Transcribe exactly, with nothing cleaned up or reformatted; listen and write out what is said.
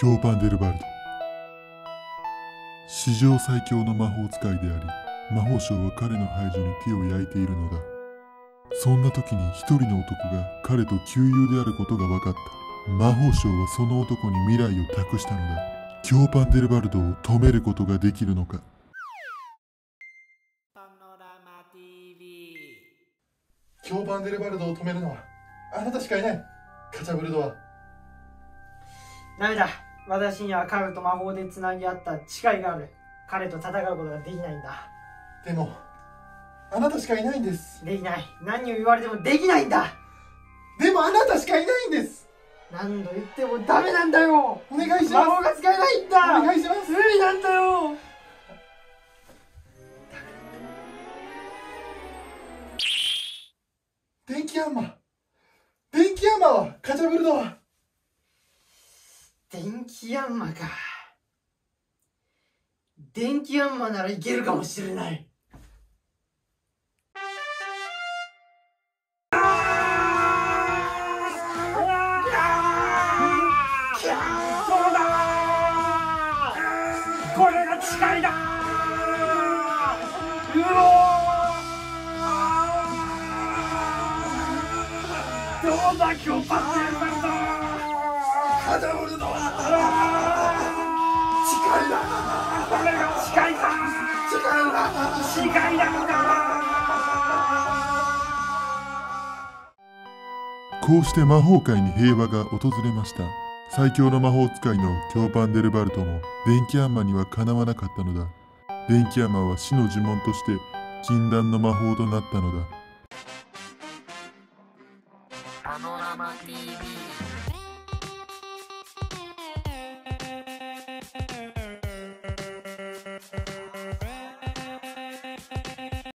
教パンデルバルド、史上最強の魔法使いであり、魔法省は彼の排除に手を焼いているのだ。そんな時に一人の男が彼と旧友であることが分かった。魔法省はその男に未来を託したのだ。教パンデルバルドを止めることができるのか。教パンデルバルドを止めるのはあなたしかいない。カチャブルドはダメだ。私には彼と魔法でつなぎ合った誓いがある。彼と戦うことができないんだ。でもあなたしかいないんです。できない。何を言われてもできないんだ。でもあなたしかいないんです。何度言ってもダメなんだよ。お願いします。魔法が使えないんだ。お願いします。無理なんだよ。電気ヤンマ電気ヤンマはカチャブルドは電気ヤンマか。電気ヤンマならいけるかもしれない。そうだ。これが誓いだ。うお。どうだ今日パッてやるんだ。カチャブルドは誓いだ。これが誓いだ。誓いだ。誓いだ。こうして魔法界に平和が訪れました。最強の魔法使いの教パンデルバルトも電気ヤンマにはかなわなかったのだ。電気ヤンマは死の呪文として禁断の魔法となったのだ。パノラマティーブイ